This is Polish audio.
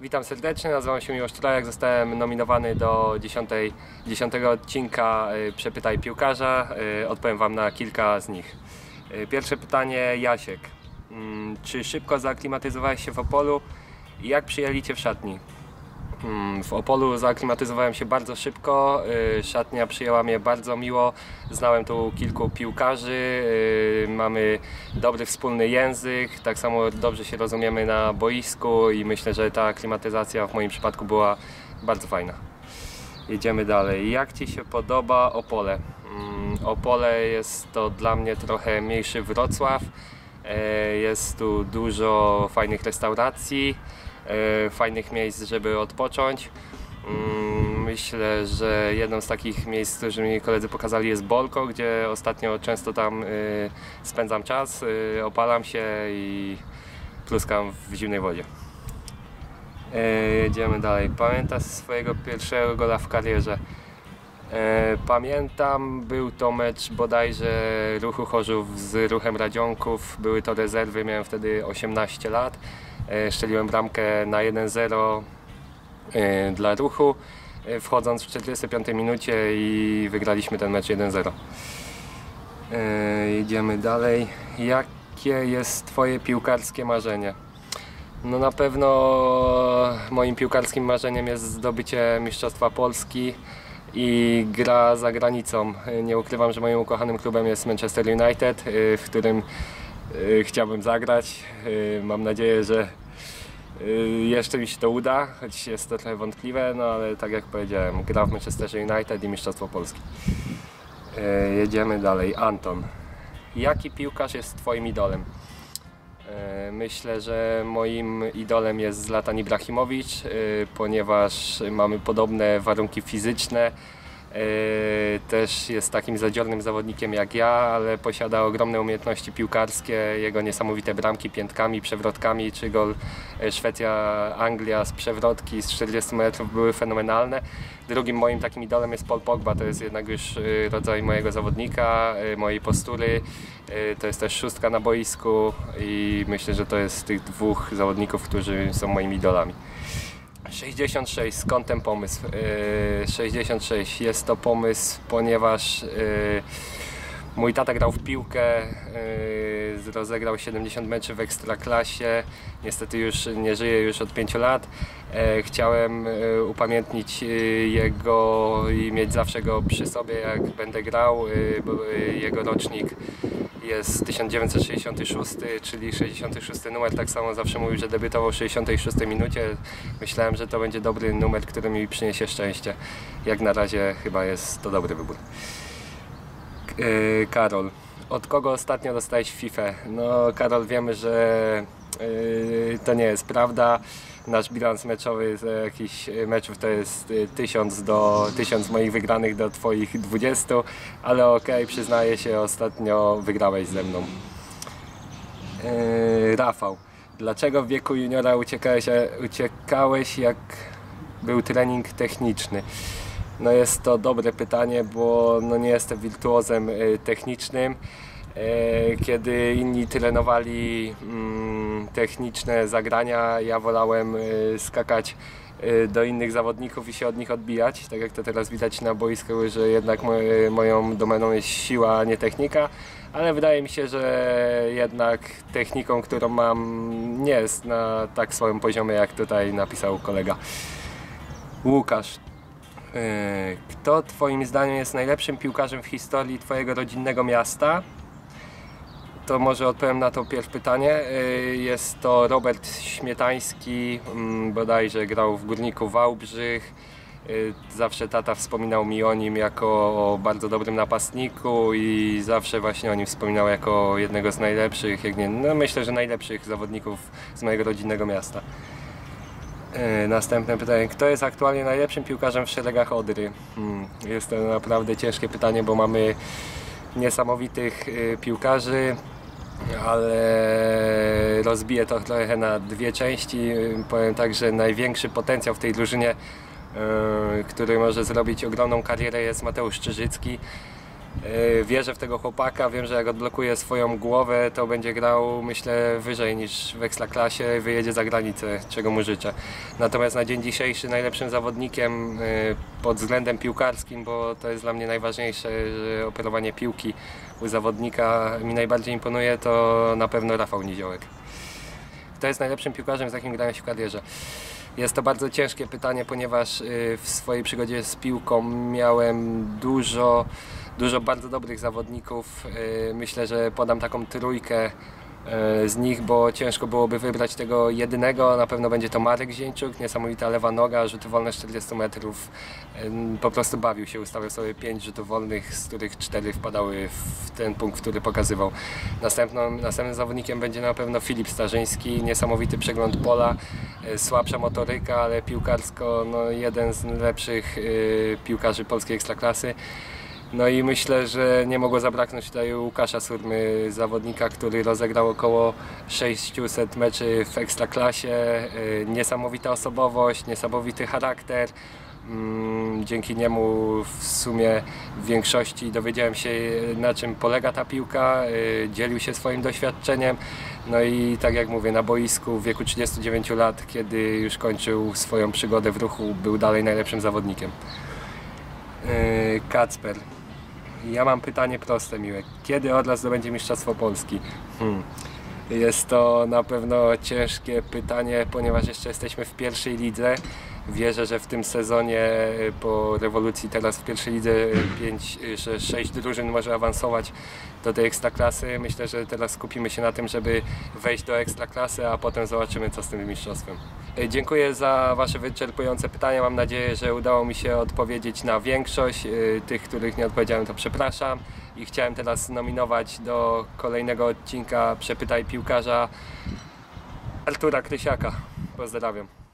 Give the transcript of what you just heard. Witam serdecznie, nazywam się Miłosz Trojak, zostałem nominowany do 10 odcinka Przepytaj Piłkarza. Odpowiem Wam na kilka z nich. Pierwsze pytanie, Jasiek. Czy szybko zaaklimatyzowałeś się w Opolu i jak przyjęli Cię w szatni? W Opolu zaaklimatyzowałem się bardzo szybko, szatnia przyjęła mnie bardzo miło, znałem tu kilku piłkarzy, mamy dobry wspólny język, tak samo dobrze się rozumiemy na boisku i myślę, że ta aklimatyzacja w moim przypadku była bardzo fajna. Jedziemy dalej. Jak Ci się podoba Opole? Opole jest to dla mnie trochę mniejszy Wrocław, jest tu dużo fajnych restauracji, fajnych miejsc, żeby odpocząć. Myślę, że jedną z takich miejsc, które mi koledzy pokazali, jest Bolko, gdzie ostatnio często tam spędzam czas, opalam się i pluskam w zimnej wodzie. Jedziemy dalej. Pamiętasz swojego pierwszego gola w karierze? Pamiętam, był to mecz bodajże Ruchu Chorzów z Ruchem Radzionków, były to rezerwy, miałem wtedy 18 lat. Szczeliłem bramkę na 1-0 dla Ruchu, wchodząc w 45 minucie i wygraliśmy ten mecz 1-0. Idziemy dalej. Jakie jest Twoje piłkarskie marzenie? No na pewno moim piłkarskim marzeniem jest zdobycie Mistrzostwa Polski i gra za granicą. Nie ukrywam, że moim ukochanym klubem jest Manchester United, w którym chciałbym zagrać. Mam nadzieję, że jeszcze mi się to uda, choć jest to trochę wątpliwe, no ale tak jak powiedziałem, gra w Manchester United i Mistrzostwo Polski. Jedziemy dalej. Anton. Jaki piłkarz jest Twoim idolem? Myślę, że moim idolem jest Zlatan Ibrahimowicz, ponieważ mamy podobne warunki fizyczne. Też jest takim zadziornym zawodnikiem jak ja, ale posiada ogromne umiejętności piłkarskie, jego niesamowite bramki piętkami, przewrotkami, czy gol Szwecja-Anglia z przewrotki z 40 metrów były fenomenalne. Drugim moim takim idolem jest Paul Pogba, to jest jednak już rodzaj mojego zawodnika, mojej postury, to jest też szóstka na boisku i myślę, że to jest tych dwóch zawodników, którzy są moimi idolami. 66. Skąd ten pomysł? 66. Jest to pomysł, ponieważ mój tata grał w piłkę, rozegrał 70 meczów w Ekstraklasie, niestety już nie żyje już od 5 lat. Chciałem upamiętnić jego i mieć zawsze go przy sobie, jak będę grał, bo jego rocznik jest 1966, czyli 66 numer, tak samo zawsze mówił, że debiutował w 66 minucie. Myślałem, że to będzie dobry numer, który mi przyniesie szczęście. Jak na razie chyba jest to dobry wybór. Karol, od kogo ostatnio dostałeś fifę? No Karol, wiemy, że to nie jest prawda. Nasz bilans meczowy z jakichś meczów to jest 1000 moich wygranych do Twoich 20, ale okej, przyznaję się, ostatnio wygrałeś ze mną. Rafał, dlaczego w wieku juniora uciekałeś, jak był trening techniczny? No jest to dobre pytanie, bo no nie jestem wirtuozem technicznym. Kiedy inni trenowali techniczne zagrania, ja wolałem skakać do innych zawodników i się od nich odbijać, tak jak to teraz widać na boisku, że jednak moją domeną jest siła, a nie technika, ale wydaje mi się, że jednak techniką, którą mam, nie jest na tak słabym poziomie, jak tutaj napisał kolega. Łukasz. Kto Twoim zdaniem jest najlepszym piłkarzem w historii Twojego rodzinnego miasta? To może odpowiem na to pierwsze pytanie. Jest to Robert Śmietański, bodajże grał w Górniku Wałbrzych. Zawsze tata wspominał mi o nim jako o bardzo dobrym napastniku i zawsze właśnie o nim wspominał jako jednego z najlepszych, jak nie, no myślę, że najlepszych zawodników z mojego rodzinnego miasta. Następne pytanie. Kto jest aktualnie najlepszym piłkarzem w szeregach Odry? Jest to naprawdę ciężkie pytanie, bo mamy niesamowitych piłkarzy, ale rozbiję to trochę na dwie części. Powiem tak, że największy potencjał w tej drużynie, który może zrobić ogromną karierę, jest Mateusz Czyżycki. Wierzę w tego chłopaka, wiem, że jak odblokuje swoją głowę, to będzie grał, myślę, wyżej niż w Ekstraklasie, wyjedzie za granicę, czego mu życzę. Natomiast na dzień dzisiejszy najlepszym zawodnikiem pod względem piłkarskim, bo to jest dla mnie najważniejsze, że operowanie piłki u zawodnika mi najbardziej imponuje, to na pewno Rafał Niziołek. Kto jest najlepszym piłkarzem, z jakim grałem się w karierze? Jest to bardzo ciężkie pytanie, ponieważ w swojej przygodzie z piłką miałem dużo bardzo dobrych zawodników. Myślę, że podam taką trójkę z nich, bo ciężko byłoby wybrać tego jedynego. Na pewno będzie to Marek Zięciuch, niesamowita lewa noga, rzuty wolne z 40 metrów. Po prostu bawił się, ustawił sobie 5 rzutów wolnych, z których 4 wpadały w ten punkt, który pokazywał. Następnym zawodnikiem będzie na pewno Filip Starzyński, niesamowity przegląd pola, słabsza motoryka, ale piłkarsko no, jeden z lepszych piłkarzy polskiej ekstraklasy. No i myślę, że nie mogło zabraknąć tutaj Łukasza Surmy, zawodnika, który rozegrał około 600 meczy w Ekstraklasie. Niesamowita osobowość, niesamowity charakter. Dzięki niemu w sumie w większości dowiedziałem się, na czym polega ta piłka, dzielił się swoim doświadczeniem. No i tak jak mówię, na boisku w wieku 39 lat, kiedy już kończył swoją przygodę w Ruchu, był dalej najlepszym zawodnikiem. Kacper. Ja mam pytanie proste, Miłek. Kiedy Odra zdobędzie mistrzostwo Polski? Jest to na pewno ciężkie pytanie, ponieważ jeszcze jesteśmy w pierwszej lidze. Wierzę, że w tym sezonie po rewolucji teraz w pierwszej lidze 6 drużyn może awansować do tej ekstraklasy. Myślę, że teraz skupimy się na tym, żeby wejść do ekstraklasy, a potem zobaczymy, co z tym mistrzostwem. Dziękuję za Wasze wyczerpujące pytania. Mam nadzieję, że udało mi się odpowiedzieć na większość. Tych, których nie odpowiedziałem, to przepraszam. I chciałem teraz nominować do kolejnego odcinka Przepytaj Piłkarza Artura Krysiaka. Pozdrawiam.